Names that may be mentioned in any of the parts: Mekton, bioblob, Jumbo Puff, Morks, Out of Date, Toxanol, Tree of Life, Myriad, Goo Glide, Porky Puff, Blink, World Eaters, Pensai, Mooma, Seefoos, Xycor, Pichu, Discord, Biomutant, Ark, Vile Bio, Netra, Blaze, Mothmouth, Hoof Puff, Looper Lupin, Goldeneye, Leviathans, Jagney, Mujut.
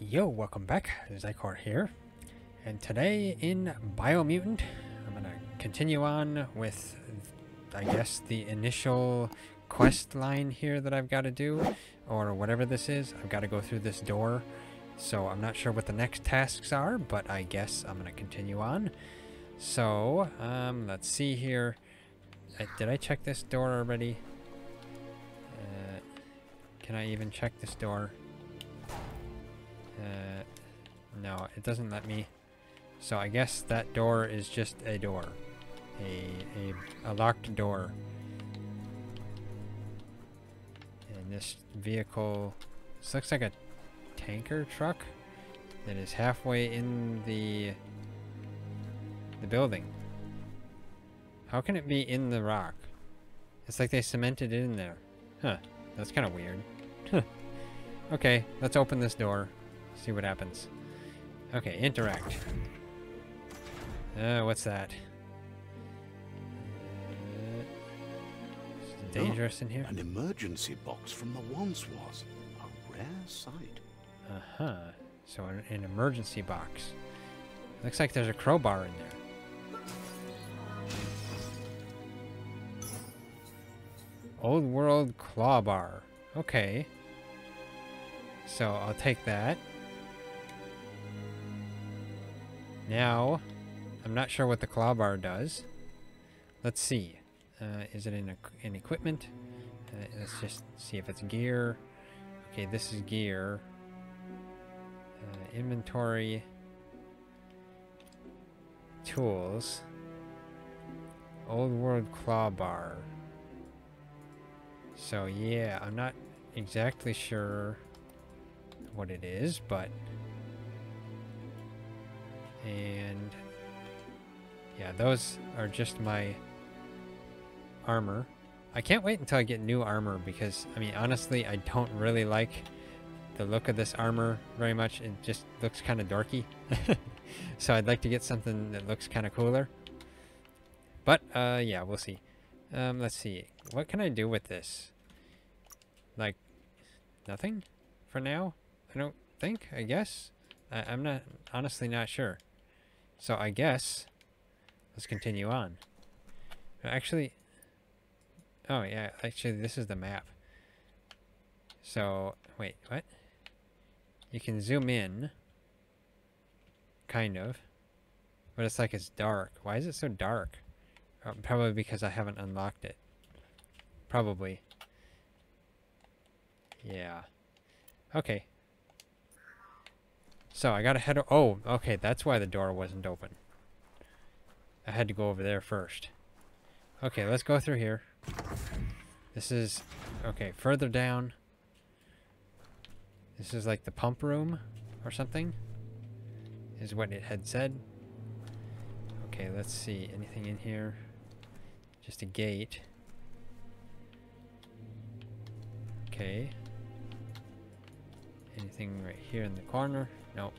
Yo, welcome back, Xycor here, and today in Biomutant, I'm going to continue on with, I guess, the initial quest line here that I've got to do, or whatever this is. I've got to go through this door, so I'm not sure what the next tasks are, but I guess I'm going to continue on. So, let's see here. Did I check this door already? Can I even check this door? No, it doesn't let me. So I guess that door is just a door. A locked door. And this vehicle, this looks like a tanker truck that is halfway in the building. How can it be in the rock? It's like they cemented it in there. Huh, that's kind of weird. Okay, let's open this door. See what happens. Okay, interact. What's that? Is it dangerous in here? An emergency box from the once was a rare sight. Uh-huh. So an emergency box. Looks like there's a crowbar in there. Old World Claw Bar. Okay. So I'll take that. Now, I'm not sure what the claw bar does. Let's see. Is it in equipment? Let's just see if it's gear. Okay, this is gear. Inventory. Tools. Old World Claw Bar. So yeah, I'm not exactly sure what it is, but and yeah, those are just my armor. I can't wait until I get new armor because, I mean, honestly, I don't really like the look of this armor very much. It just looks kind of dorky. So I'd like to get something that looks kind of cooler. But yeah, we'll see. Let's see. What can I do with this? Like, nothing for now? I don't think, I guess. I'm not, honestly not sure. So I guess, let's continue on. Actually, oh yeah, actually this is the map. So, wait, what? You can zoom in. Kind of. But it's like it's dark. Why is it so dark? Probably because I haven't unlocked it. Probably. Yeah. Okay. So I gotta head... Oh, okay, that's why the door wasn't open. I had to go over there first. Okay, let's go through here. This is... Okay, further down. This is like the pump room or something, is what it had said. Okay, let's see. Anything in here? Just a gate. Okay. Anything right here in the corner? Nope.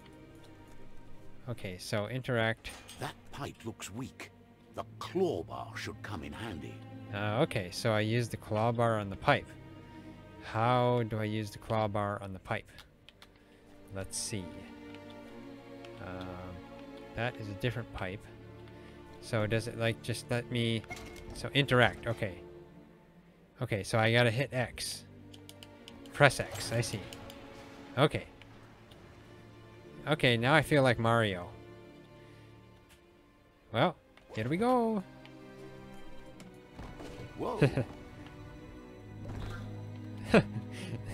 Okay, so interact. That pipe looks weak. The claw bar should come in handy. Okay, so I use the claw bar on the pipe. How do I use the claw bar on the pipe? Let's see. That is a different pipe. So does it like just let me... So interact, okay. Okay, so I gotta hit X. Press X, I see. Okay. Okay, now I feel like Mario. Well, here we go. Whoa.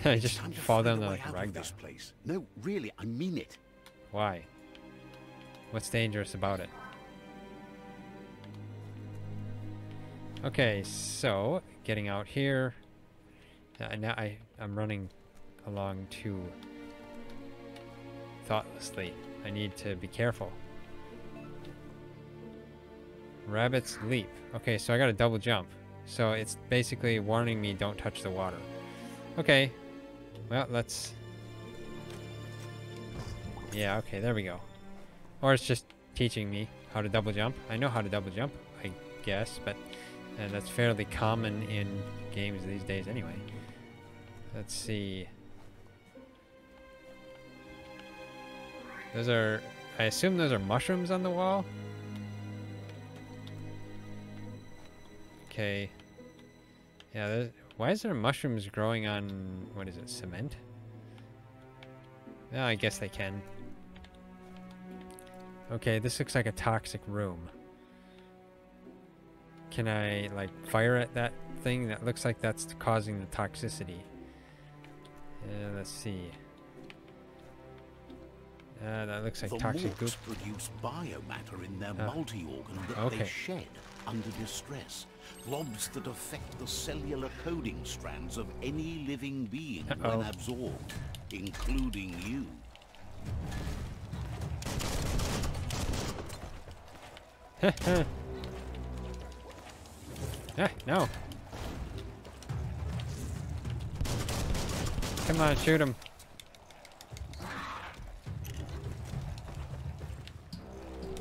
I just fall down the rag this place. No, really, I mean it. Why? What's dangerous about it? Okay, so getting out here. Now I'm running along too thoughtlessly. I need to be careful. Rabbit's leap. Okay, so I got a double jump. So it's basically warning me don't touch the water. Okay. Well, let's... Yeah, okay, there we go. Or it's just teaching me how to double jump. I know how to double jump, I guess, but that's fairly common in games these days anyway. Let's see. Those are, I assume those are mushrooms on the wall? Okay. Yeah, why is there mushrooms growing on, what is it, cement? Well, I guess they can. Okay, this looks like a toxic room. Can I, like, fire at that thing? That looks like that's causing the toxicity. Let's see. That looks like toxic goop. The produce biomatter in their multi-organ that they shed under distress. Globs that affect the cellular coding strands of any living being when absorbed, including you. No. Come on, shoot him.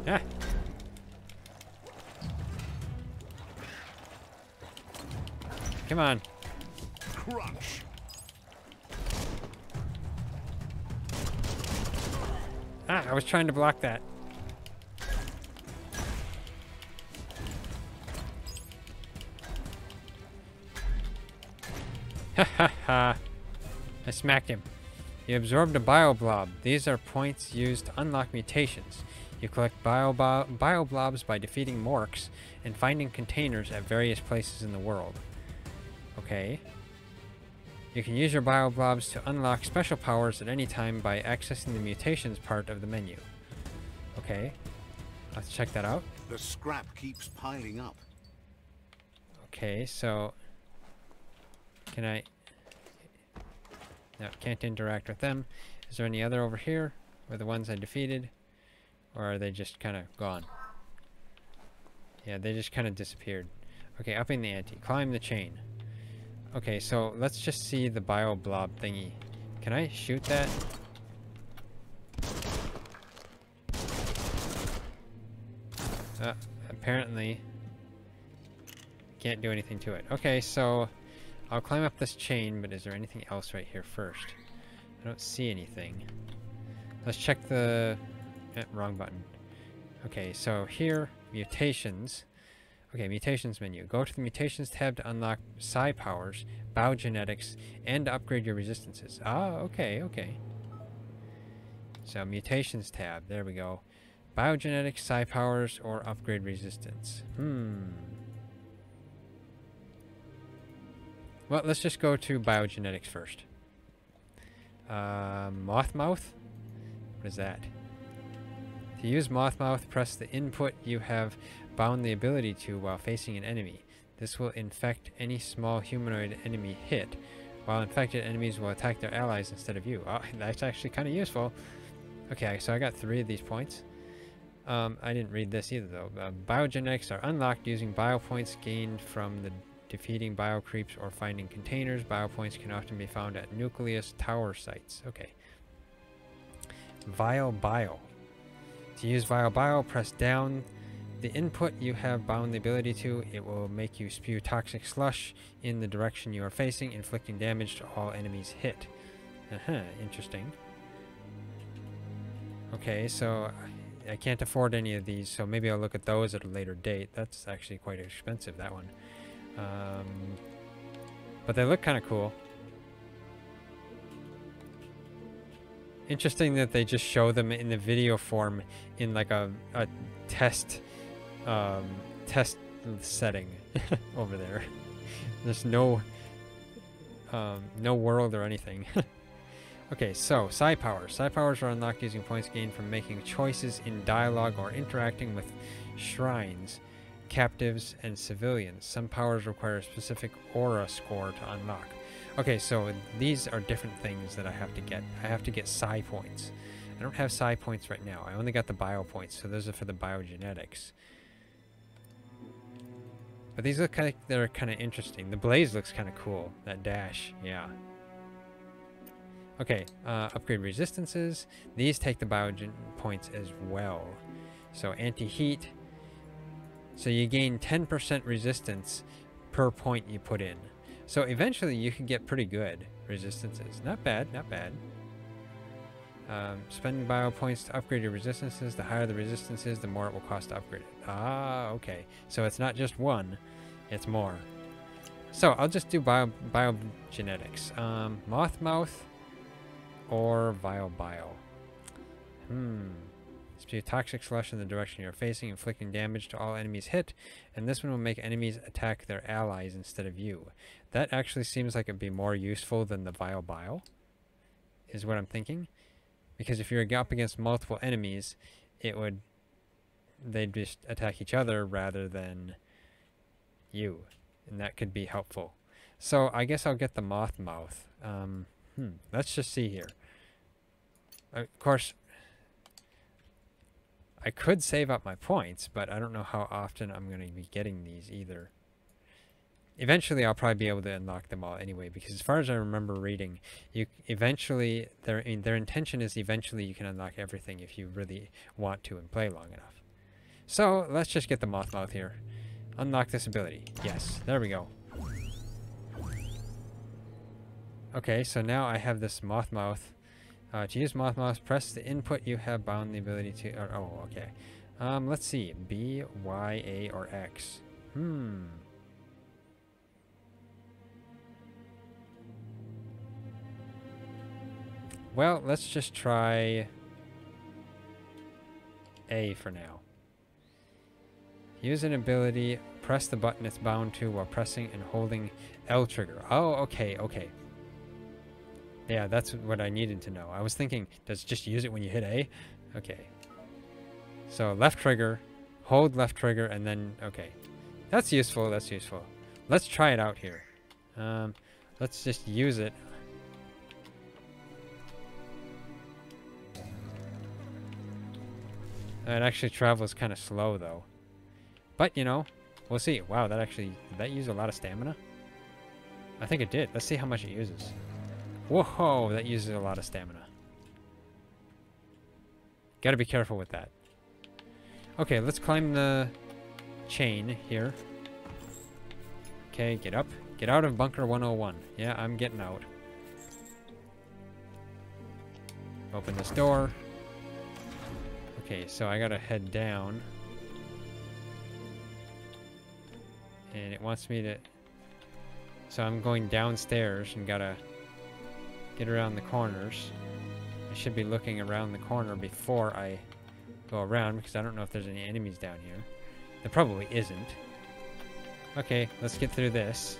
Ah. Come on. Crunch. Ah, I was trying to block that. Ha ha ha. I smacked him. You absorbed a bioblob. These are points used to unlock mutations. You collect bioblobs by defeating Morks and finding containers at various places in the world. Okay. You can use your bioblobs to unlock special powers at any time by accessing the mutations part of the menu. Okay. Let's check that out. The scrap keeps piling up. Okay, so... Can I... No, can't interact with them. Is there any other over here? Or the ones I defeated? Or are they just kind of gone? Yeah, they just kind of disappeared. Okay, upping the ante. Climb the chain. Okay, so let's just see the bio blob thingy. Can I shoot that? Apparently... Can't do anything to it. Okay, so... I'll climb up this chain, but is there anything else right here first? I don't see anything. Let's check the... wrong button. Okay, so here, mutations. Okay, mutations menu. Go to the mutations tab to unlock psi powers, bio genetics, and upgrade your resistances. Ah, okay, okay. So, mutations tab. There we go. Biogenetics, psi powers, or upgrade resistance. Well, let's just go to biogenetics first. Mothmouth? What is that? To use Mothmouth, press the input you have bound the ability to while facing an enemy. This will infect any small humanoid enemy hit. While infected, enemies will attack their allies instead of you. Oh, that's actually kind of useful. Okay, so I got 3 of these points. I didn't read this either, though. Biogenetics are unlocked using bio points gained from the... Defeating bio creeps or finding containers. Bio points can often be found at nucleus tower sites. Okay. Vile Bio. To use Vile Bio, press down the input you have bound the ability to. It will make you spew toxic slush in the direction you are facing, inflicting damage to all enemies hit. Interesting. Okay, so I can't afford any of these, so maybe I'll look at those at a later date. That's actually quite expensive, that one. But they look kind of cool. Interesting that they just show them in the video form in like a test test setting over there. There's no no world or anything. Okay, so psi powers. Psi powers are unlocked using points gained from making choices in dialogue or interacting with shrines, captives, and civilians. Some powers require a specific aura score to unlock. Okay, so these are different things that I have to get. I have to get psi points. I don't have psi points right now. I only got the bio points, so those are for the biogenetics. But these look like they're kind of interesting. The Blaze looks kind of cool. That dash, yeah. Okay, upgrade resistances. These take the biogen points as well. So anti-heat. So you gain 10% resistance per point you put in. So eventually you can get pretty good resistances. Not bad, not bad. Spending bio points to upgrade your resistances. The higher the resistance is, the more it will cost to upgrade it. Ah, okay. So it's not just one, it's more. So I'll just do biogenetics. Mothmouth or Vile Bio. Spew toxic slush in the direction you're facing, inflicting damage to all enemies hit, and this one will make enemies attack their allies instead of you. That actually seems like it'd be more useful than the Vile Bio, is what I'm thinking. Because if you're up against multiple enemies, it would, they'd just attack each other rather than you. And that could be helpful. So I guess I'll get the Mothmouth. Let's just see here. Of course, I could save up my points, but I don't know how often I'm going to be getting these either. Eventually, I'll probably be able to unlock them all anyway, because as far as I remember reading, you eventually, their intention is eventually you can unlock everything if you really want to and play long enough. So let's just get the Mothmouth here. Unlock this ability. Yes, there we go. Okay, so now I have this Mothmouth. To use Mothmouth, press the input you have bound the ability to. Oh, okay. Let's see. B, Y, A, or X. Well, let's just try A for now. Use an ability, press the button it's bound to while pressing and holding L trigger. Oh, okay, okay. Yeah, that's what I needed to know. I was thinking, does it just use it when you hit A? Okay. So left trigger, hold left trigger, and then, okay. That's useful, that's useful. Let's try it out here. Let's just use it. It actually travels kind of slow, though. But, you know, we'll see. Wow, that actually, did that use a lot of stamina? I think it did. Let's see how much it uses. Whoa, that uses a lot of stamina. Gotta be careful with that. Okay, let's climb the chain here. Okay, get up. Get out of Bunker 101. Yeah, I'm getting out. Open this door. Okay, so I gotta head down. And it wants me to... So I'm going downstairs and gotta... get around the corners. I should be looking around the corner before I go around, because I don't know if there's any enemies down here. There probably isn't. Okay, let's get through this.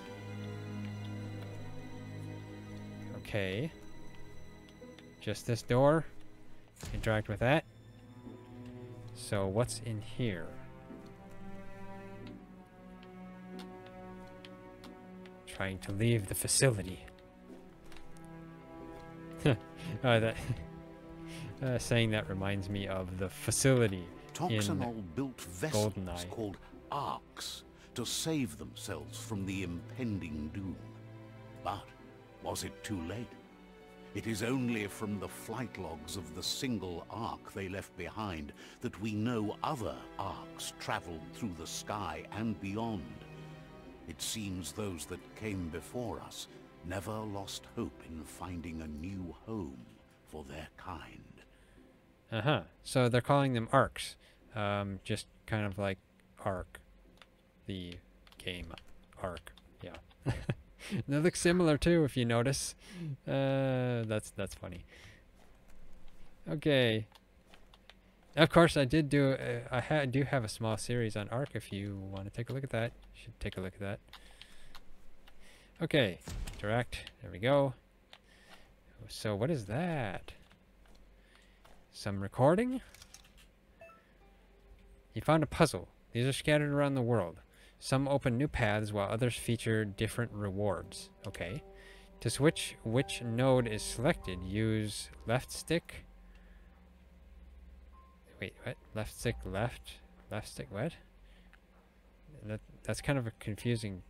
Okay. Just this door. Interact with that. So what's in here? Trying to leave the facility. Saying that reminds me of the facility Toxanol built vessels Goldeneye. Called Arks to save themselves from the impending doom. But was it too late? It is only from the flight logs of the single Ark they left behind that we know other Arks traveled through the sky and beyond. It seems those that came before us never lost hope in finding a new home for their kind. So they're calling them Arks. Just kind of like Ark. The game Ark. Yeah. They look similar too, if you notice. That's funny. Okay. Of course, I did do... I do have a small series on Ark if you want to take a look at that. You should take a look at that. Okay, interact. There we go. So what is that? Some recording? You found a puzzle. These are scattered around the world. Some open new paths while others feature different rewards. Okay. To switch which node is selected, use left stick. Wait, what? Left stick, left? Left stick, what? That's kind of a confusing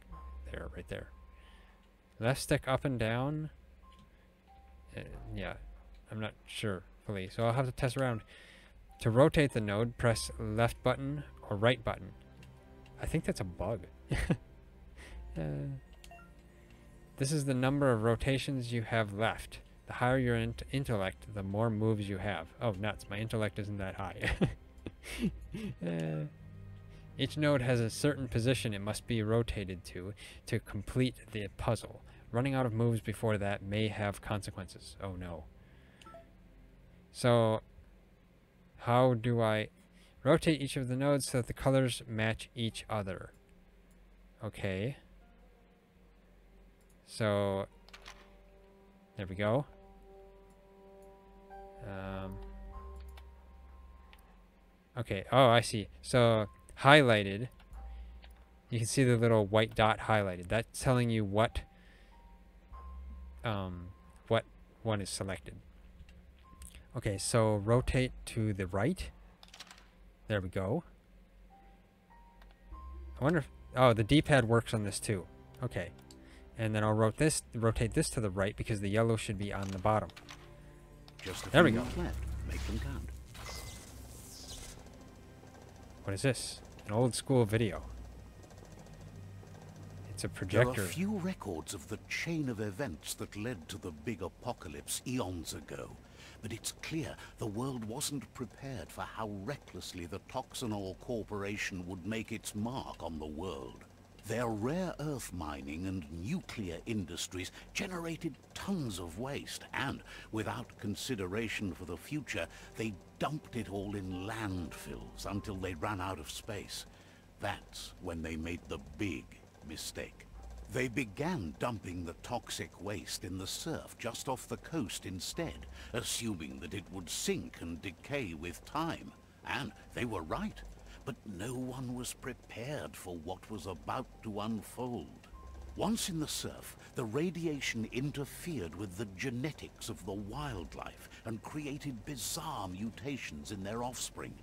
there, right there. Left stick up and down? Yeah, I'm not sure fully, so I'll have to test around. To rotate the node, press left button or right button. I think that's a bug. This is the number of rotations you have left. The higher your intellect, the more moves you have. Oh, nuts. My intellect isn't that high. Each node has a certain position it must be rotated to complete the puzzle. Running out of moves before that may have consequences. Oh, no. So, how do I rotate each of the nodes so that the colors match each other? Okay. So, there we go. Okay, oh, I see. So, highlighted, you can see the little white dot highlighted. That's telling you what one is selected. Okay, so rotate to the right. There we go. I wonder if, oh, the D-pad works on this too. Okay. And then I'll rotate this to the right because the yellow should be on the bottom. Just there we go. Left. Make them count. What is this? An old school video. It's a projector. There are few records of the chain of events that led to the big apocalypse eons ago, but it's clear the world wasn't prepared for how recklessly the Toxanol Corporation would make its mark on the world. Their rare earth mining and nuclear industries generated tons of waste, and without consideration for the future, they dumped it all in landfills until they ran out of space. That's when they made the big mistake. They began dumping the toxic waste in the surf just off the coast instead, assuming that it would sink and decay with time. And they were right. But no one was prepared for what was about to unfold. Once in the surf, the radiation interfered with the genetics of the wildlife and created bizarre mutations in their offspring.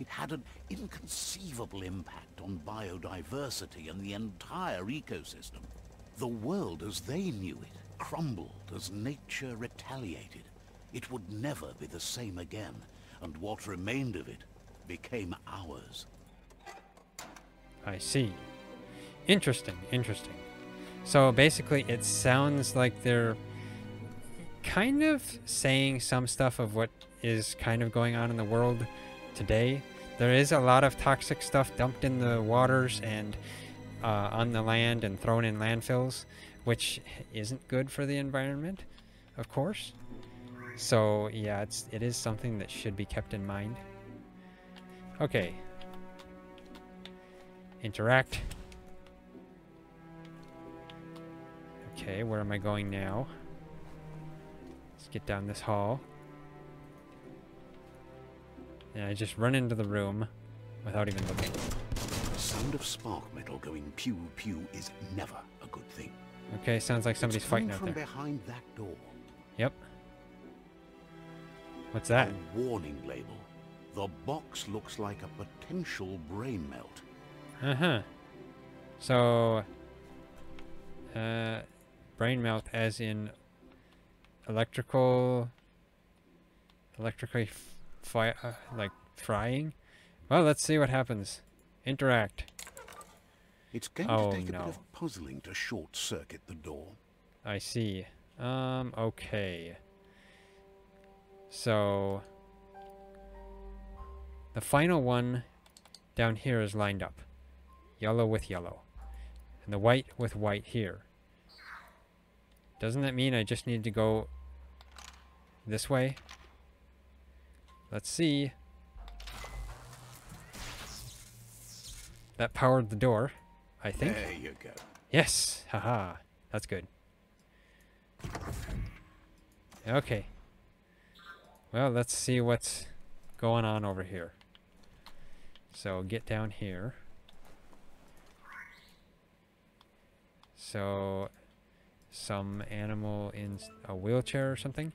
It had an inconceivable impact on biodiversity and the entire ecosystem. The world as they knew it crumbled as nature retaliated. It would never be the same again, and what remained of it became ours. I see. Interesting, interesting. So basically it sounds like they're kind of saying some stuff of what is kind of going on in the world today. There is a lot of toxic stuff dumped in the waters and on the land and thrown in landfills, which isn't good for the environment, of course. So yeah, it is something that should be kept in mind. Okay. Interact. Okay, where am I going now? Let's get down this hall. And I just run into the room without even looking. The sound of spark metal going pew pew is never a good thing. Okay, sounds like somebody's fighting out there. It's coming from behind that door. Yep. What's that? A warning label. The box looks like a potential brain melt. Uh-huh. So, brain melt as in electrically frying? Well, let's see what happens. Interact. It's going to take a bit of puzzling to short circuit the door. I see. Okay. So, the final one down here is lined up. Yellow with yellow. And the white with white here. Doesn't that mean I just need to go this way? Let's see. That powered the door, I think. There you go. Yes! Haha. That's good. Okay. Well, let's see what's going on over here. So get down here. So some animal in a wheelchair or something.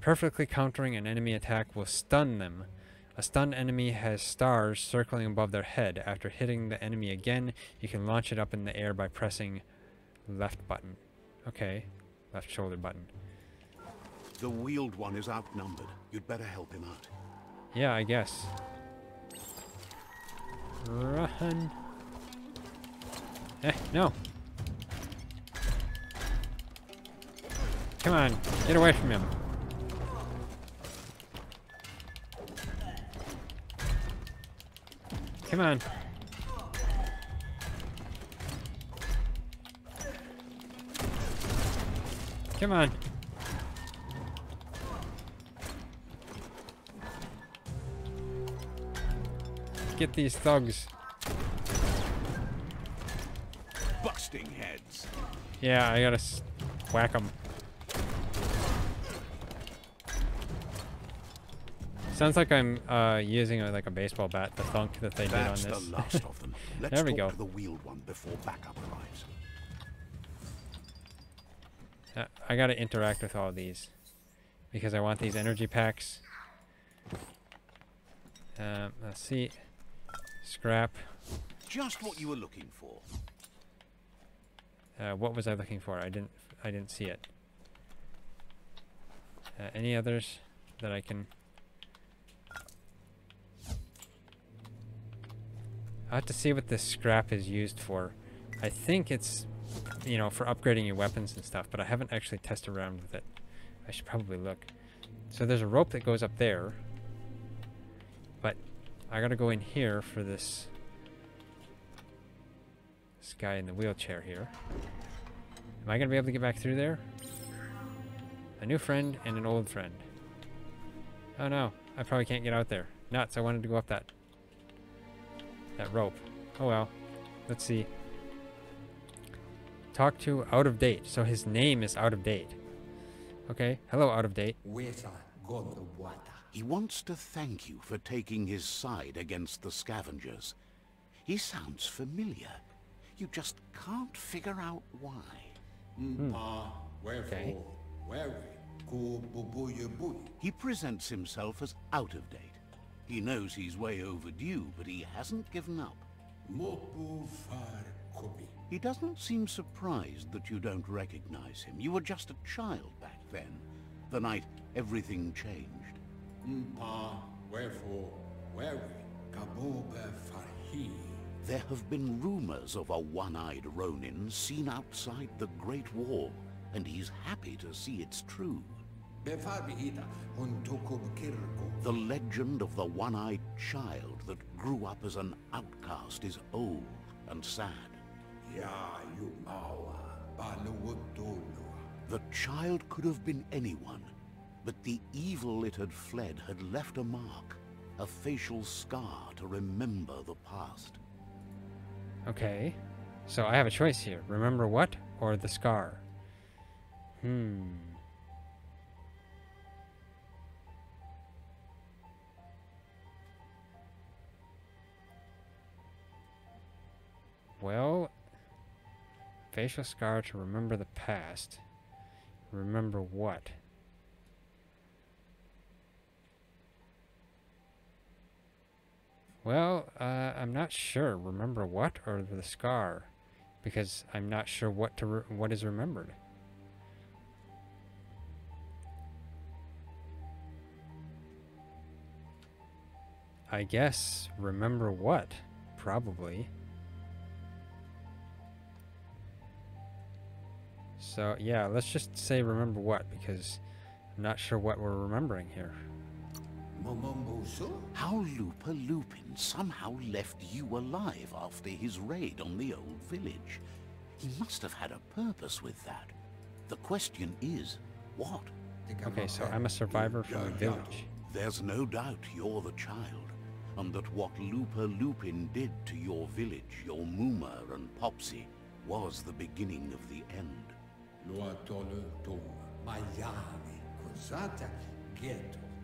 Perfectly countering an enemy attack will stun them. A stunned enemy has stars circling above their head. After hitting the enemy again, you can launch it up in the air by pressing left button. Okay, left shoulder button. The wheeled one is outnumbered. You'd better help him out. Yeah, I guess. Run. Eh, no. Come on, get away from him. Come on. Come on. Let's get these thugs. Busting heads. Yeah, I gotta whack them. Sounds like I'm using like a baseball bat to thunk that they did on this. The last of them. Let's there we go. To the wheeled one before backup arrives. I gotta interact with all of these because I want these energy packs. Let's see. Scrap. Just what you were looking for. What was I looking for? I didn't see it. Any others that I can? I have to see what this scrap is used for. I think it's, you know, for upgrading your weapons and stuff, but I haven't actually tested around with it. I should probably look. So there's a rope that goes up there, but I gotta go in here for this guy in the wheelchair here. Am I gonna be able to get back through there? A new friend and an old friend. Oh no, I probably can't get out there. Nuts, I wanted to go up that rope. Oh well, let's see. Talk to Out of Date. So his name is Out of Date. Okay, hello Out of Date. He wants to thank you for taking his side against the scavengers. He sounds familiar. You just can't figure out why. Okay. He presents himself as Out of Date. He knows he's way overdue, but he hasn't given up. He doesn't seem surprised that you don't recognize him. You were just a child back then, the night everything changed. There have been rumors of a one-eyed Ronin seen outside the Great Wall, and he's happy to see it's true. The legend of the one-eyed child that grew up as an outcast is old and sad. The child could have been anyone, but the evil it had fled had left a mark, a facial scar to remember the past. Okay, so I have a choice here. Remember what or the scar? Well, facial scar to remember the past. Remember what? Well, I'm not sure. Remember what or the scar, because I'm not sure what is remembered. I guess remember what, probably. So, yeah, let's just say remember what, because I'm not sure what we're remembering here. How Looper Lupin somehow left you alive after his raid on the old village. He must have had a purpose with that. The question is, what? Okay, so I'm a survivor from the village. There's no doubt you're the child, and that what Looper Lupin did to your village, your Mooma and Popsy, was the beginning of the end.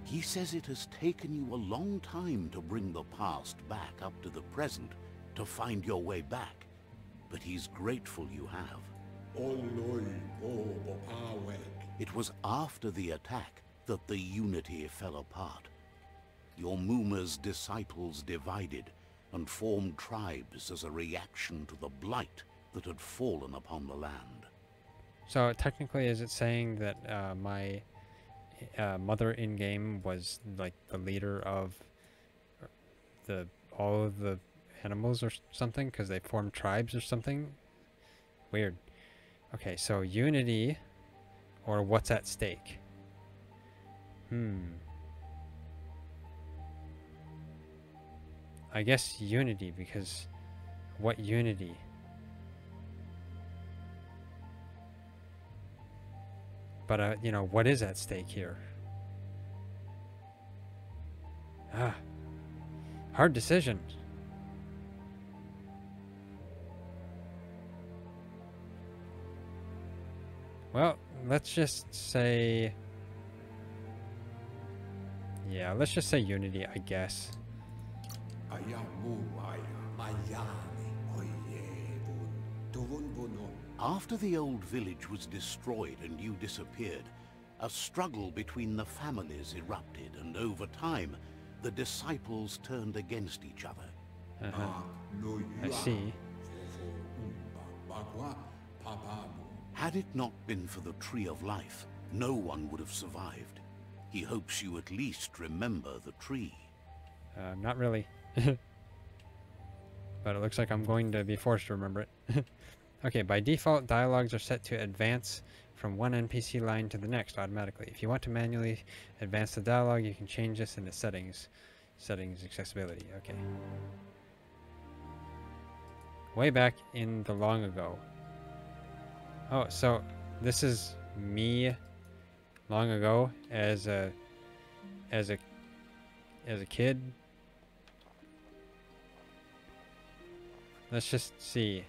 He says it has taken you a long time to bring the past back up to the present, to find your way back, but he's grateful you have. It was after the attack that the unity fell apart. Your Mooma's disciples divided and formed tribes as a reaction to the blight that had fallen upon the land. So technically, is it saying that my mother in game was like the leader of all of the animals or something, because they formed tribes or something? Weird. Okay, so unity Or what's at stake? I guess unity, because what unity? But, you know, what is at stake here? Ah, hard decision. Well, let's just say... yeah, let's just say unity, I guess. After the old village was destroyed and you disappeared, a struggle between the families erupted, and over time, the disciples turned against each other. I see. Had it not been for the Tree of Life, no one would have survived. He hopes you at least remember the tree. Not really. But it looks like I'm going to be forced to remember it. Okay, by default, dialogues are set to advance from one NPC line to the next automatically. If you want to manually advance the dialogue, you can change this in the settings. Settings, accessibility, okay. Way back in the long ago. Oh, so this is me long ago as a kid. Let's just see.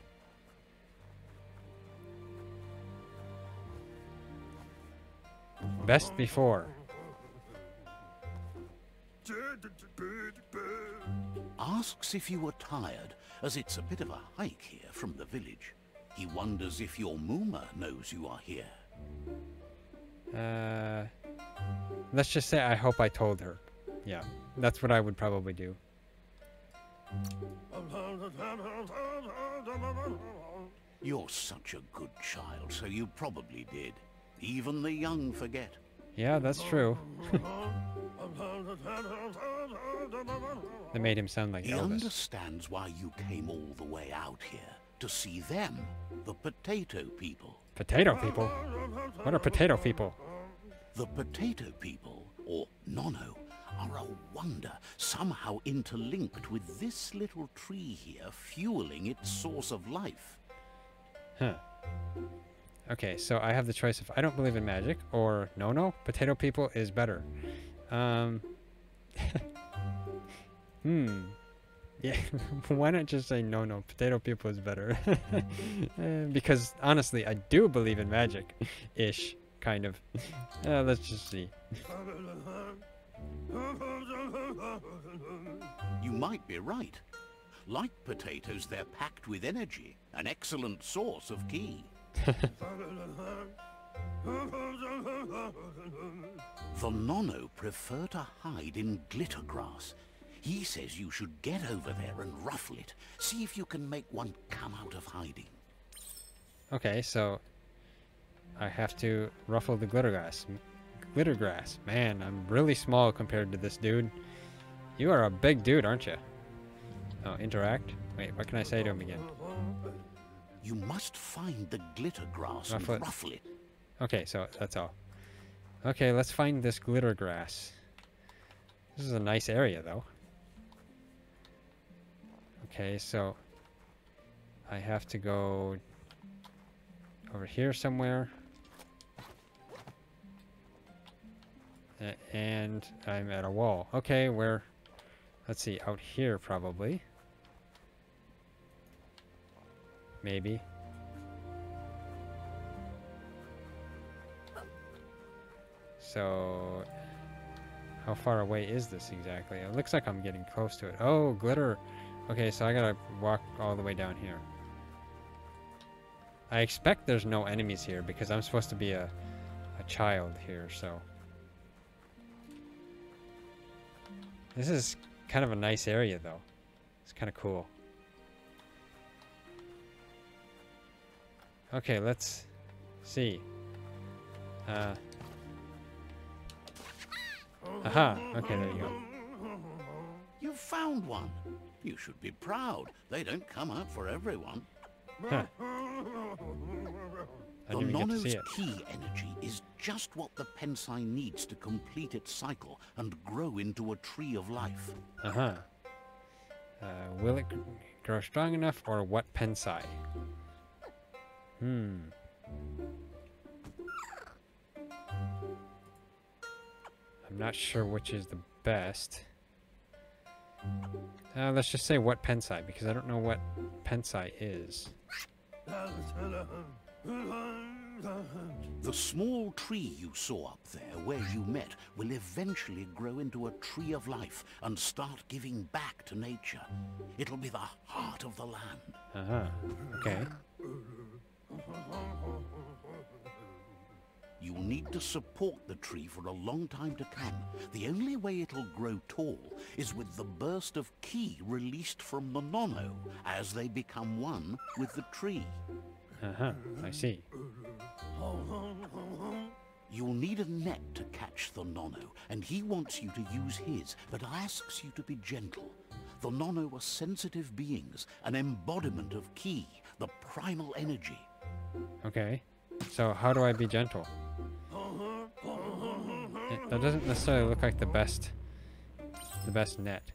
Best before. Asks if you were tired, as it's a bit of a hike here from the village. He wonders if your Mooma knows you are here. Let's just say I hope I told her. Yeah, that's what I would probably do. You're such a good child, so you probably did. Even the young forget. Yeah, that's true. They made him sound like Elvis. He understands why you came all the way out here. To see them, the potato people. Potato people? What are potato people? The potato people, or Nono, are a wonder, somehow interlinked with this little tree here, fueling its source of life. Huh. Okay, so I have the choice of I don't believe in magic, or Nono, potato people is better. Yeah, why not just say no, potato people is better? Because honestly, I do believe in magic-ish, kind of. Let's just see. You might be right. Like potatoes, they're packed with energy, an excellent source of ki. The Nono prefer to hide in glitter grass. He says you should get over there and ruffle it. See if you can make one come out of hiding. Okay, so I have to ruffle the glitter grass. Glitter grass. Man, I'm really small compared to this dude. You are a big dude, aren't you? Oh, interact? Wait, what can I say to him again? You must find the glitter grass and ruffle it. Okay, so that's all. Okay, let's find this glitter grass. This is a nice area, though. Okay, so I have to go over here somewhere. And I'm at a wall. Okay, where? Let's see, out here probably. Maybe. So, how far away is this exactly? It looks like I'm getting close to it. Oh, glitter. Okay, so I gotta walk all the way down here. I expect there's no enemies here because I'm supposed to be a child here, so. This is kind of a nice area, though. It's kind of cool. Okay, let's see. Aha, okay, there you go. You found one. You should be proud. They don't come out for everyone. Huh. Your Nono's key energy is just what the Pensai needs to complete its cycle and grow into a tree of life. Uh-huh. Will it grow strong enough for what Pensai? Hmm. I'm not sure which is the best. Let's just say what Pensai, because I don't know what Pensai is. The small tree you saw up there, where you met, will eventually grow into a tree of life and start giving back to nature. It'll be the heart of the land. Uh-huh. Okay. You need to support the tree for a long time to come. The only way it'll grow tall is with the burst of ki released from the Nono as they become one with the tree. Uh-huh, I see. You'll need a net to catch the Nono, and he wants you to use his, but asks you to be gentle. The Nono are sensitive beings, an embodiment of ki, the primal energy. Okay, so how do I be gentle? That doesn't necessarily look like the best net.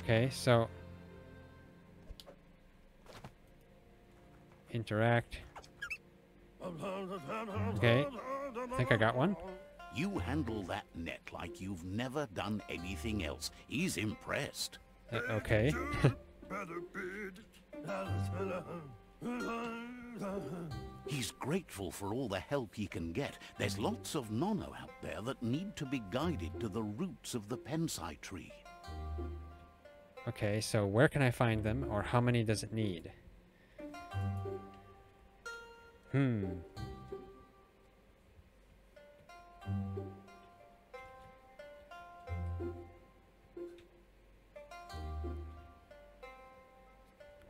Okay, so interact. Okay, I think I got one. You handle that net like you've never done anything else. He's impressed. Okay. He's grateful for all the help he can get. There's lots of Nono out there that need to be guided to the roots of the Pensai tree. Okay, so where can I find them, or how many does it need? Hmm.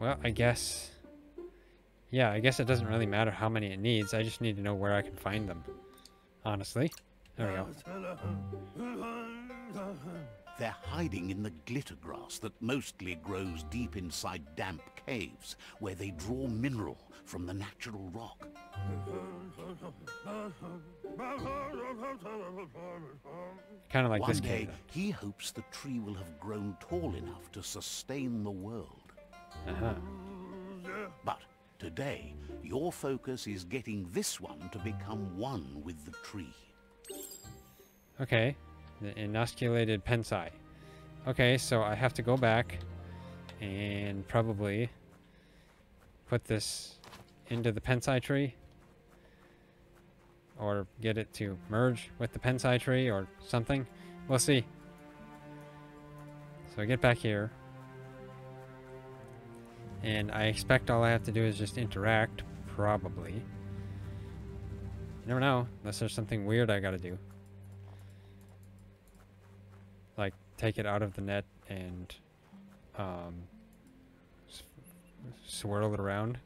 Well, I guess... yeah, I guess it doesn't really matter how many it needs. I just need to know where I can find them. Honestly. There we go. They're hiding in the glitter grass that mostly grows deep inside damp caves, where they draw mineral from the natural rock. Kind of like this cave. One day, he hopes the tree will have grown tall enough to sustain the world. Uh-huh. But today, your focus is getting this one to become one with the tree. Okay. The inoculated Pensai. Okay, so I have to go back and probably put this into the Pensai tree, or get it to merge with the Pensai tree or something. We'll see. So I get back here, and I expect all I have to do is just interact, probably. You never know, unless there's something weird I gotta do. Like, take it out of the net and swirl it around.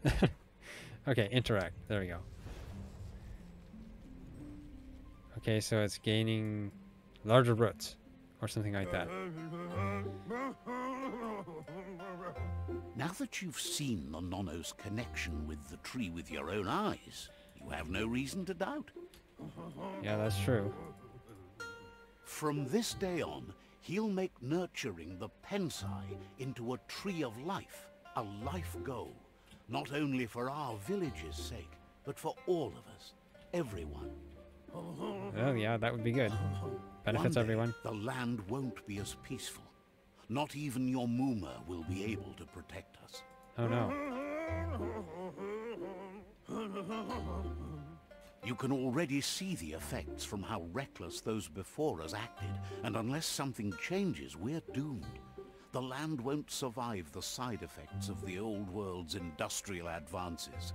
Okay, interact. There we go. Okay, so it's gaining larger roots or something like that. Now that you've seen the Nono's connection with the tree with your own eyes, you have no reason to doubt. Yeah, that's true. From this day on, he'll make nurturing the Pensai into a tree of life, a life goal, not only for our village's sake, but for all of us, everyone. Oh yeah, that would be good. Benefits everyone. The land won't be as peaceful. Not even your Mooma will be able to protect us. Oh no. You can already see the effects from how reckless those before us acted, and unless something changes, we're doomed. The land won't survive the side effects of the old world's industrial advances.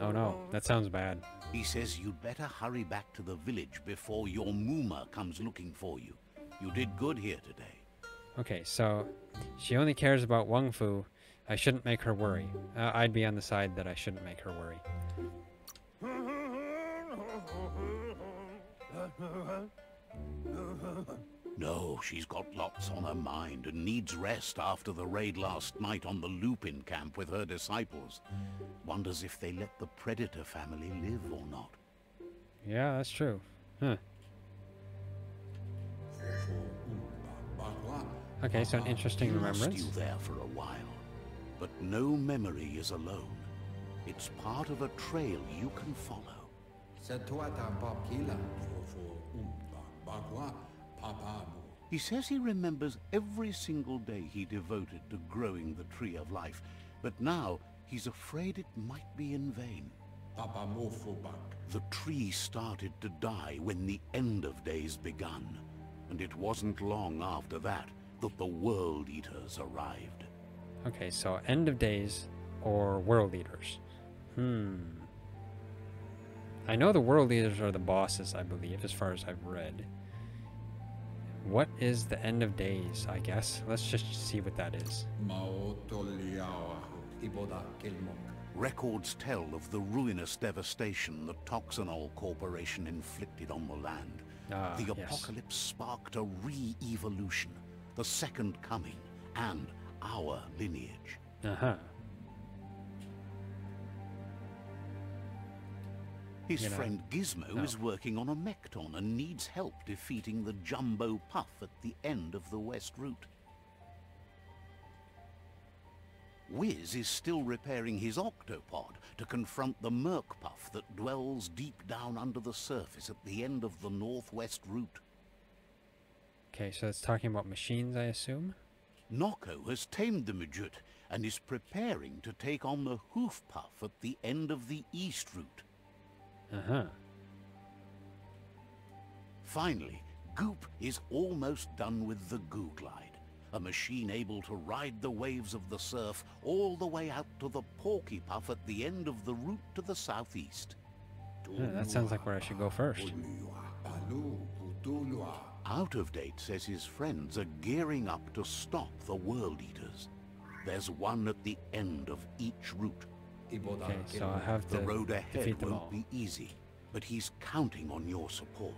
Oh no, that sounds bad. He says you'd better hurry back to the village before your Mooma comes looking for you. You did good here today. Okay, so she only cares about Wang Fu. I shouldn't make her worry. I'd be on the side that I shouldn't make her worry. No, she's got lots on her mind and needs rest after the raid last night on the Lupin camp with her disciples. Wonders if they let the Predator family live or not. Yeah, that's true. Huh. Okay, so an interesting remembrance. She lost you there for a while, but no memory is alone. It's part of a trail you can follow. He says he remembers every single day he devoted to growing the Tree of Life, but now he's afraid it might be in vain. The tree started to die when the end of days begun, and it wasn't long after that the World Eaters arrived. Okay, so end of days or World Eaters. I know the World Eaters are the bosses, I believe, as far as I've read. What is the end of days, I guess? Let's just see what that is. Records tell of the ruinous devastation the Toxanol Corporation inflicted on the land. The apocalypse sparked a re-evolution, the second coming, and our lineage. His friend Gizmo is working on a Mekton and needs help defeating the Jumbo Puff at the end of the West Route. Wiz is still repairing his Octopod to confront the Murk Puff that dwells deep down under the surface at the end of the Northwest Route. Okay, so it's talking about machines, I assume? Noko has tamed the Mujut and is preparing to take on the Hoof Puff at the end of the East Route. Finally, Goop is almost done with the Goo Glide, a machine able to ride the waves of the surf all the way out to the Porky Puff at the end of the route to the southeast. That sounds like where I should go first. Out of Date says his friends are gearing up to stop the World Eaters. There's one at the end of each route. Okay, so I have to defeat them all. The road ahead won't be easy, but he's counting on your support.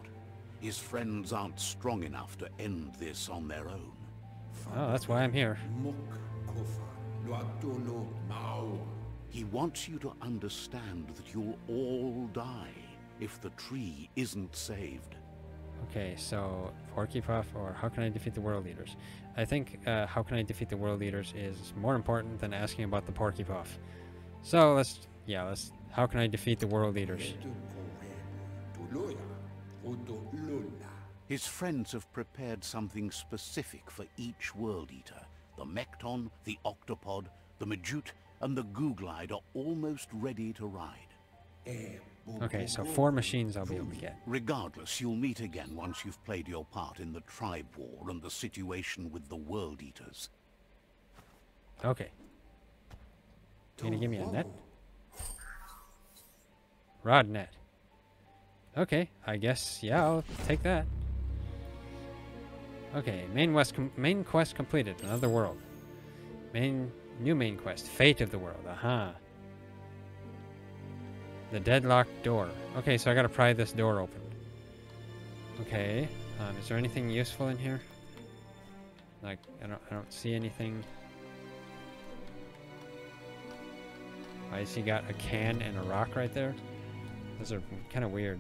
His friends aren't strong enough to end this on their own. Oh, that's why I'm here. He wants you to understand that you'll all die if the tree isn't saved. Okay, so Porky Puff or how can I defeat the World Eaters? I think how can I defeat the World Eaters is more important than asking about the Porky Puff. So let's how can I defeat the World Eaters? His friends have prepared something specific for each World Eater. The Mekton, the Octopod, the Mujut, and the Goo Glide are almost ready to ride. Okay, so 4 machines I'll be able to get. Regardless, you'll meet again once you've played your part in the tribe war and the situation with the World Eaters. Okay. Can you give me a net? Rod net. Okay, I guess, yeah, I'll take that. Okay, main quest completed. Another world. New main quest. Fate of the world. The deadlocked door. Okay, so I gotta pry this door open. Okay, is there anything useful in here? Like, I don't see anything. I see you got a can and a rock right there. Those are kind of weird.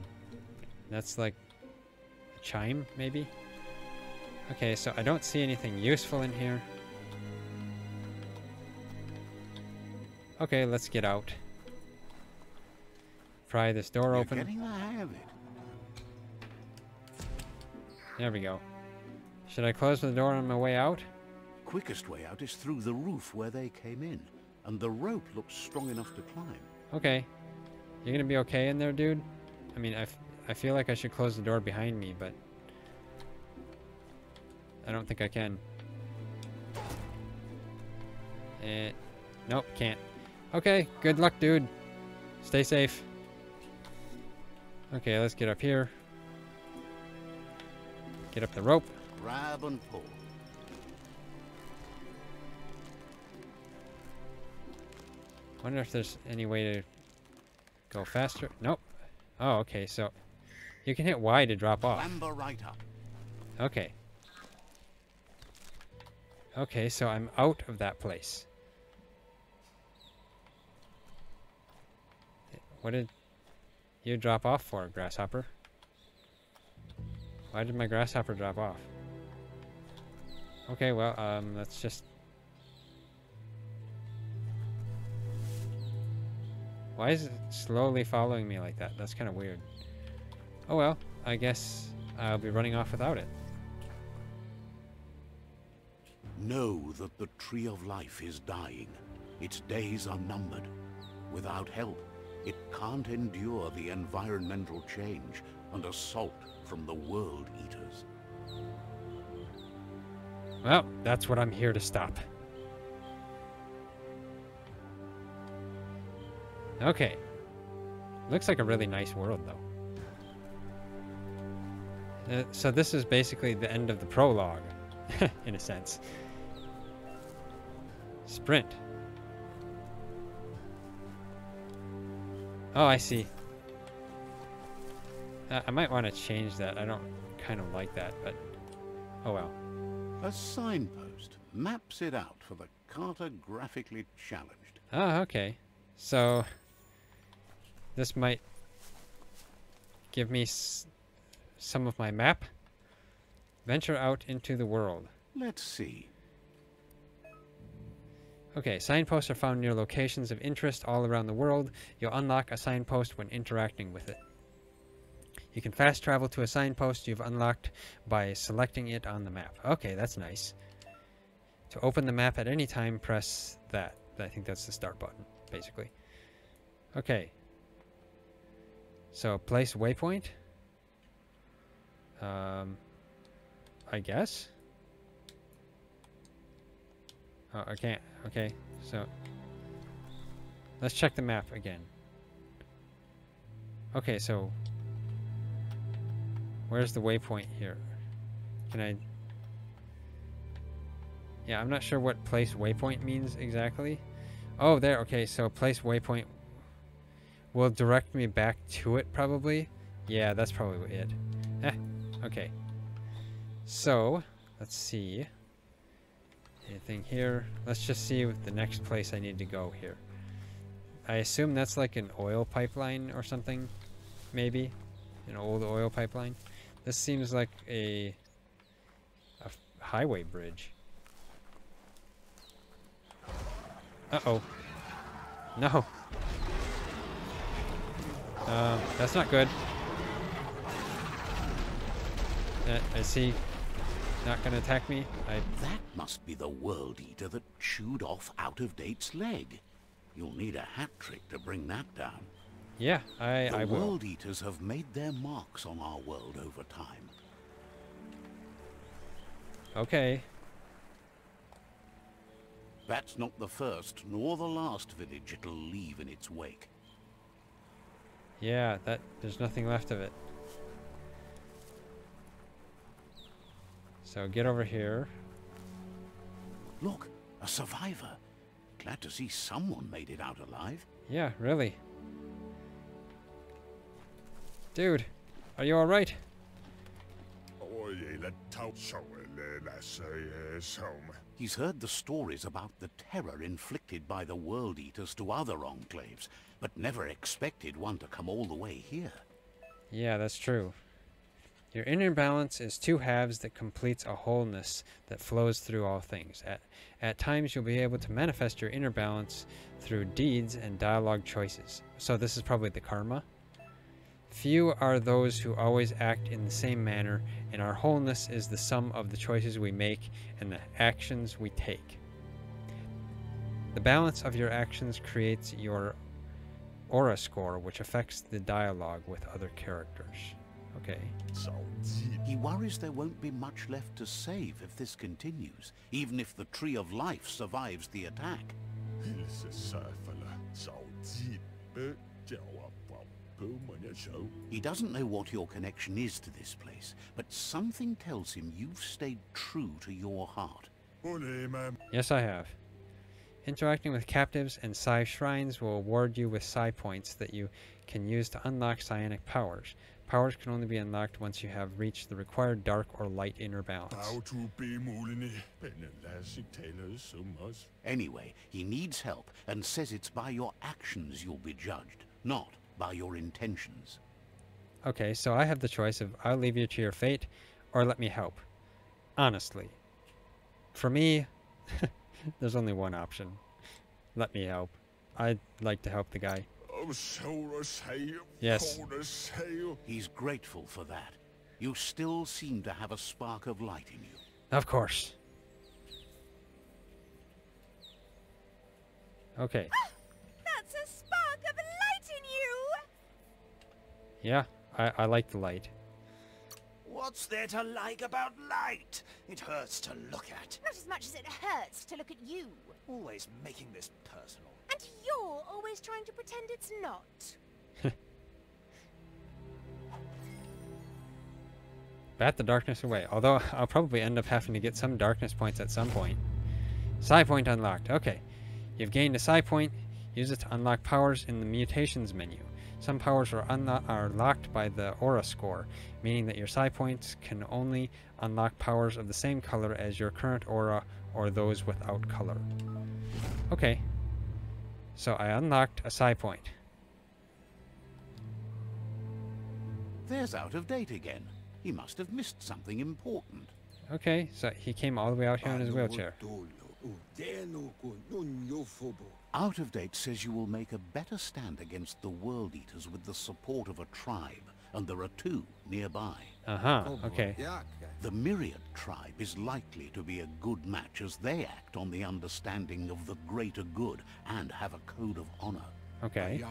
That's like a chime, maybe? Okay, so I don't see anything useful in here. Okay, let's get out. Pry this door open. You're getting the hang of it. There we go. Should I close the door on my way out? Quickest way out is through the roof where they came in, and the rope looks strong enough to climb. Okay. You're gonna be okay in there, dude? I mean, I feel like I should close the door behind me, but I don't think I can. Nope, can't. Okay, good luck, dude. Stay safe. Okay, let's get up here. Get up the rope. Grab and pull. Wonder if there's any way to go faster. Nope. Oh, okay, so you can hit Y to drop off. Right up. Okay. Okay, so I'm out of that place. What did you drop off for, grasshopper? Why did my grasshopper drop off? Okay, well, let's just... Why is it slowly following me like that? That's kind of weird. Oh well, I guess I'll be running off without it. Know that the Tree of Life is dying. Its days are numbered. Without help, it can't endure the environmental change and assault from the World Eaters. Well, that's what I'm here to stop. Okay. Looks like a really nice world, though. So this is basically the end of the prologue, in a sense. Sprint. Oh, I see. I might want to change that. I don't kind of like that, but... Oh, well. A signpost maps it out for the cartographically challenged. Ah, okay. So... This might give me some of my map. Venture out into the world. Let's see. Okay, signposts are found near locations of interest all around the world. You'll unlock a signpost when interacting with it. You can fast travel to a signpost you've unlocked by selecting it on the map. Okay, that's nice. To open the map at any time, press that. I think that's the start button, basically. Okay. So, place waypoint? I guess? Oh, I can't. Okay, so... Let's check the map again. Okay, so... Where's the waypoint here? Can I... Yeah, I'm not sure what place waypoint means exactly. Oh, there. Okay, so place waypoint will direct me back to it, probably. Yeah, that's probably it. Okay. So, let's see. Anything here? Let's just see the next place I need to go here. I assume that's like an oil pipeline or something, maybe? An old oil pipeline? This seems like a highway bridge. Uh-oh. No. That's not good. Is he not gonna attack me? That must be the World Eater that chewed off Out of Date's leg. You'll need a hat trick to bring that down. Yeah, I will. The World Eaters have made their marks on our world over time. Okay. That's not the first nor the last village it'll leave in its wake. Yeah, there's nothing left of it. So get over here. Look, a survivor. Glad to see someone made it out alive. Yeah, really. Dude, are you all right? He's heard the stories about the terror inflicted by the World Eaters to other enclaves, but never expected one to come all the way here. Yeah, that's true. Your inner balance is two halves that completes a wholeness that flows through all things. At times you'll be able to manifest your inner balance through deeds and dialogue choices. So this is probably the karma. Few are those who always act in the same manner, and our wholeness is the sum of the choices we make and the actions we take. The balance of your actions creates your aura score, which affects the dialogue with other characters. Okay. He worries there won't be much left to save if this continues, even if the Tree of Life survives the attack. He doesn't know what your connection is to this place, but something tells him you've stayed true to your heart. Yes, I have. Interacting with captives and Psi shrines will award you with Psi points that you can use to unlock psionic powers. Powers can only be unlocked once you have reached the required dark or light inner balance. Anyway, he needs help and says it's by your actions you'll be judged, not by your intentions. Okay, so I have the choice of I'll leave you to your fate or let me help. Honestly, for me, there's only one option. Let me help. I'd like to help the guy. Yes. He's grateful for that. You still seem to have a spark of light in you. Of course. Okay. Oh, that's a spark of light in you. Yeah, I like the light. What's there to like about light? It hurts to look at. Not as much as it hurts to look at you. Always making this personal. And you're always trying to pretend it's not. Bat the darkness away. Although I'll probably end up having to get some darkness points at some point. Psi point unlocked. Okay. You've gained a psi point. Use it to unlock powers in the mutations menu. Some powers are locked by the aura score, meaning that your psi points can only unlock powers of the same color as your current aura or those without color. Okay. So I unlocked a psi point. There's Out of Date again. He must have missed something important. Okay, so he came all the way out here in his wheelchair. Out of Date says you will make a better stand against the World Eaters with the support of a tribe, and there are two nearby. Okay. The Myriad tribe is likely to be a good match as they act on the understanding of the greater good and have a code of honor. Okay.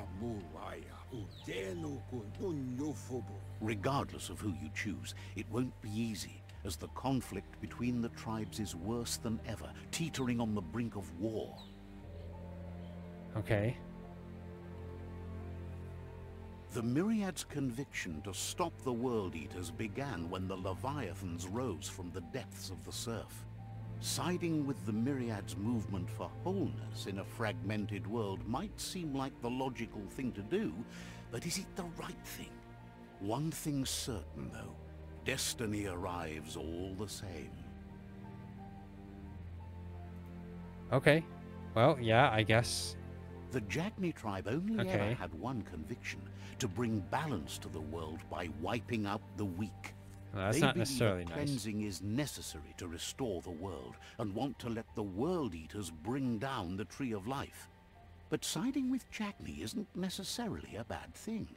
Regardless of who you choose, it won't be easy, as the conflict between the tribes is worse than ever, teetering on the brink of war. Okay. The Myriad's conviction to stop the World Eaters began when the Leviathans rose from the depths of the surf. Siding with the Myriad's movement for wholeness in a fragmented world might seem like the logical thing to do, but is it the right thing? One thing's certain, though. Destiny arrives all the same. Okay. Well, yeah, I guess. The Jagney tribe only ever had one conviction, to bring balance to the world by wiping out the weak. Well, that's not necessarily nice. Cleansing is necessary to restore the world, and want to let the World Eaters bring down the Tree of Life. But siding with Jagney isn't necessarily a bad thing.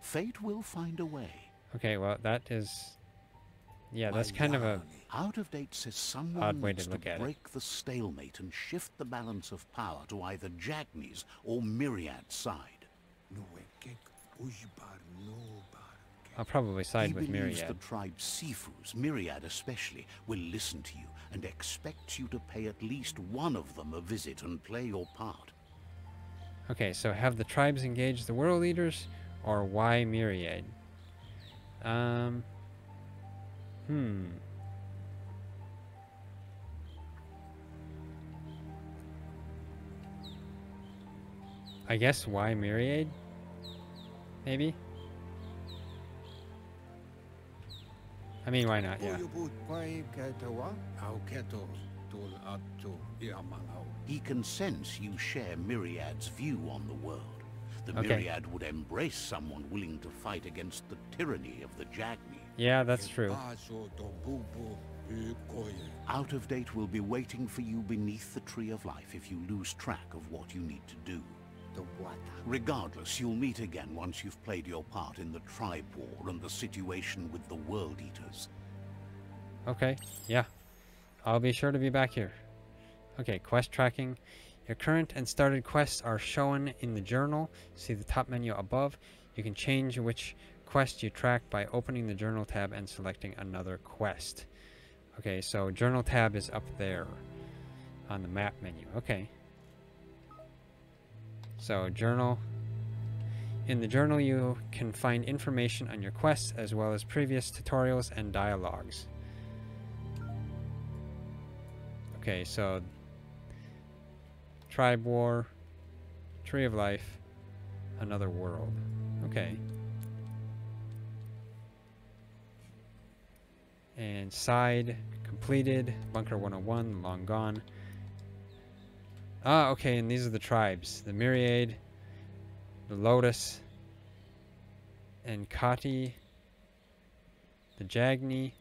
Fate will find a way. Okay, well, that is... Yeah, that's kind of a... Out of Date says someone needs to break the stalemate and shift the balance of power to either Jagney's or Myriad's side. I'll probably side with Myriad. He believes the tribe Seefoos, Myriad especially, will listen to you and expects you to pay at least one of them a visit and play your part. Okay, so have the tribes engage the World Eaters, or why Myriad? I guess why Myriad? Maybe? I mean, why not, yeah. He can sense you share Myriad's view on the world. The Myriad would embrace someone willing to fight against the tyranny of the Jagney. Yeah, that's true. Out of Date will be waiting for you beneath the Tree of Life if you lose track of what you need to do. Regardless, you'll meet again once you've played your part in the tribe war and the situation with the World Eaters. Okay, yeah. I'll be sure to be back here. Okay, quest tracking. Your current and started quests are shown in the journal. See the top menu above. You can change which quest you track by opening the journal tab and selecting another quest. Okay, so journal tab is up there on the map menu. Okay. So, journal. In the journal, you can find information on your quests, as well as previous tutorials and dialogues. Okay, so... Tribe War, Tree of Life, Another World. Okay. and side completed. Bunker 101 long gone. Ah, okay, and these are the tribes: the Myriad, the Lotus, and Kati, the Jagney,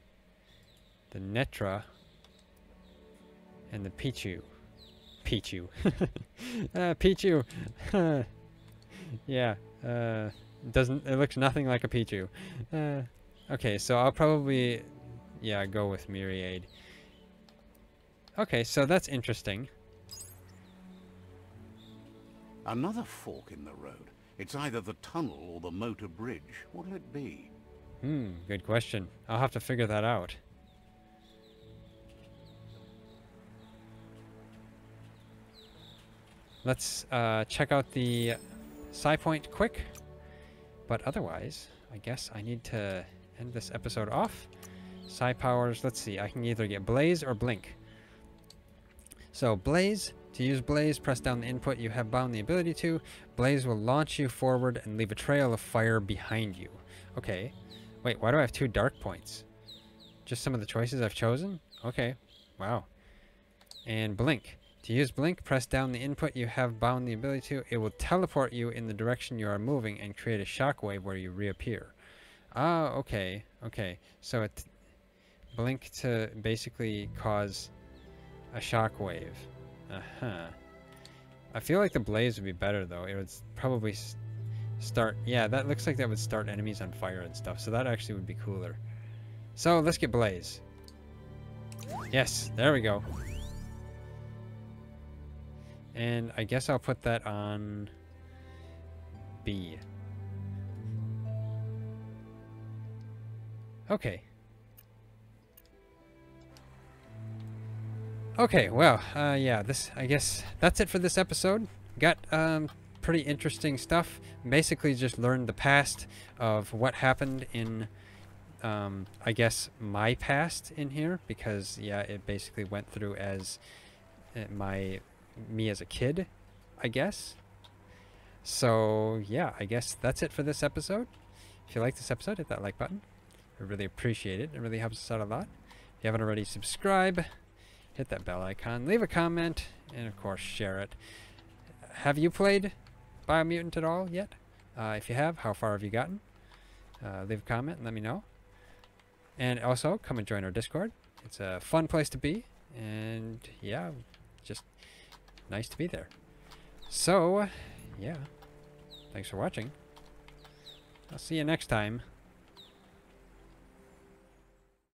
the Netra, and the Pichu. Pichu. Pichu. Yeah. Doesn't it looks nothing like a Pichu? Okay, so I'll probably, yeah, go with Myriad. Okay, so that's interesting. Another fork in the road. It's either the tunnel or the motor bridge. What'll it be? Hmm, good question. I'll have to figure that out. Let's check out the Psi Point quick. But otherwise, I guess I need to end this episode off. Psi powers, let's see. I can either get Blaze or Blink. So Blaze, to use Blaze, press down the input you have bound the ability to. Blaze will launch you forward and leave a trail of fire behind you. Okay. Wait, why do I have two dark points? Just some of the choices I've chosen? Okay. Wow. And Blink. To use Blink, press down the input you have bound the ability to. It will teleport you in the direction you are moving and create a shockwave where you reappear. Ah, okay. Okay. So it Blink to basically cause a shockwave. Uh-huh. I feel like the Blaze would be better, though. It would probably start... Yeah, that looks like that would start enemies on fire and stuff. So that actually would be cooler. So, let's get Blaze. Yes, there we go. And I guess I'll put that on B. Okay. Okay, well, yeah, this, I guess that's it for this episode. Got pretty interesting stuff. Basically just learned the past of what happened in, I guess, my past in here. Because, yeah, it basically went through as me as a kid, I guess. So, yeah, I guess that's it for this episode. If you like this episode, hit that like button. I really appreciate it. It really helps us out a lot. If you haven't already, subscribe. Hit that bell icon, leave a comment, and of course share it. Have you played Biomutant at all yet? If you have, how far have you gotten? Leave a comment and let me know. And also, come and join our Discord. It's a fun place to be, and yeah, just nice to be there. So, yeah, thanks for watching. I'll see you next time.